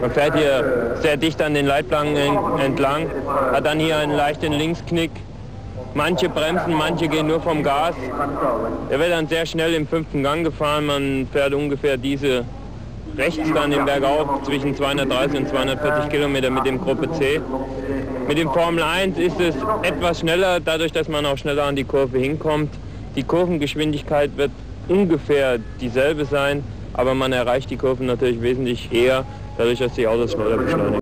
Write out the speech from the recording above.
Man fährt hier sehr dicht an den Leitplanken entlang, hat dann hier einen leichten Linksknick. Manche bremsen, manche gehen nur vom Gas. Er wird dann sehr schnell im 5. Gang gefahren. Man fährt ungefähr diese rechts dann den Berg auf, zwischen 230 und 240 Kilometer mit dem Gruppe C. Mit dem Formel 1 ist es etwas schneller, dadurch, dass man auch schneller an die Kurve hinkommt. Die Kurvengeschwindigkeit wird ungefähr dieselbe sein, aber man erreicht die Kurven natürlich wesentlich eher, dadurch, dass die Autos schneller beschleunigen.